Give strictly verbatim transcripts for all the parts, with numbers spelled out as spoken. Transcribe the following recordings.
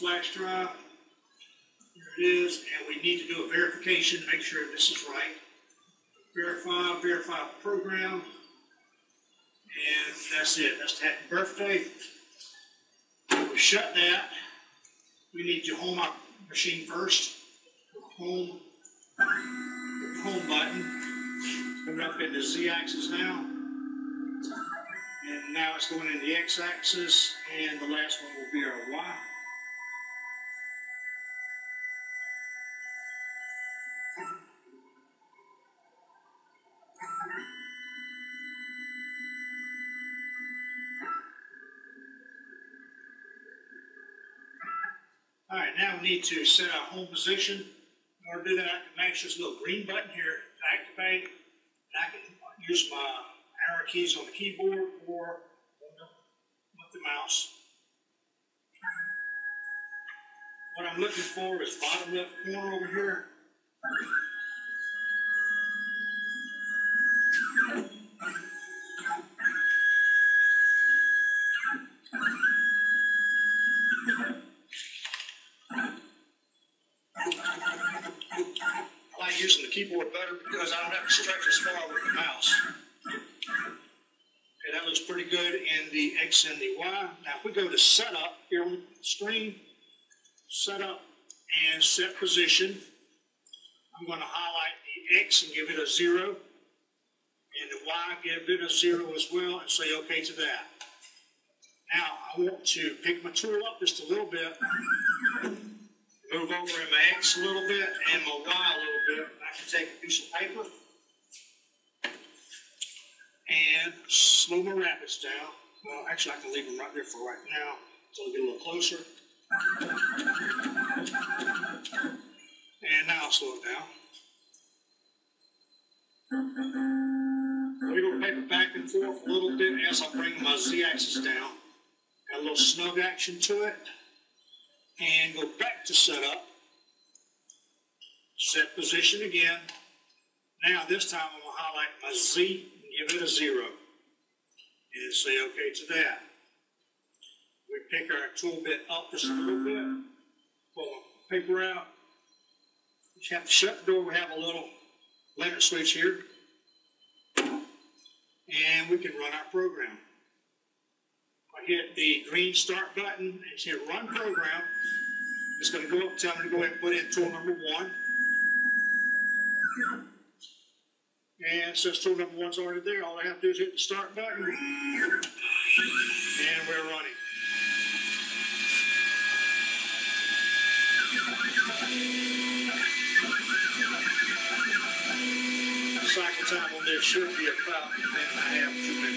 flash drive. Here it is, and we need to do a verification to make sure this is right. Verify, verify program, and that's it. That's the happy birthday. We shut that. We need to home our machine first. Home, home button. Coming up in the Z-axis now, and now it's going in the X-axis, and the last one will be our Y. All right, now we need to set our home position. In order to do that, I can match this little green button here to activate. And I can use my arrow keys on the keyboard or with the mouse. What I'm looking for is bottom left corner over here. Using the keyboard better because I don't have to stretch as far with the mouse. Okay, that looks pretty good in the X and the Y. Now if we go to setup here on the screen, setup and set position, I'm going to highlight the X and give it a zero, and the Y give it a zero as well, and say okay to that. Now I want to pick my tool up just a little bit, move over in my X a little bit and my Y a little bit. I can take a piece of paper and slow my rapids down. Well, actually, I can leave them right there for right now until I get a little closer. And now I'll slow it down. Move my paper back and forth a little bit as I bring my Z-axis down. Got a little snug action to it. And go back to setup, set position again. Now this time I'm going to highlight my Z and give it a zero. And say okay to that. We pick our tool bit up just a little bit, pull our paper out. You have to shut the door, we have a little limit switch here. And we can run our program. I hit the green start button and hit run program. It's going to go up, tell me to go ahead and put in tool number one. And since tool number one's already there, all I have to do is hit the start button. And we're running. The cycle time on this should be about a minute and a half, two minutes.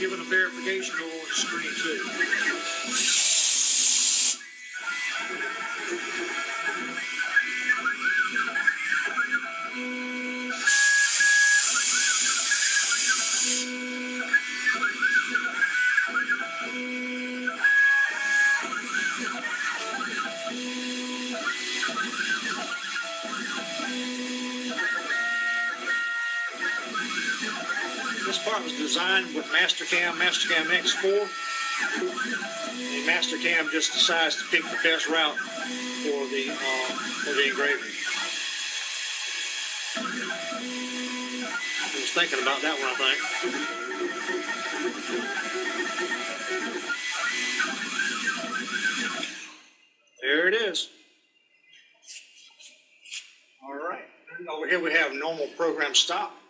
Given a verification over the screen too. This part was designed with MasterCam, MasterCam X four, and MasterCam just decides to pick the best route for the, uh, for the engraving. I was thinking about that one, I think. There it is. All right. Over here we have normal program stop.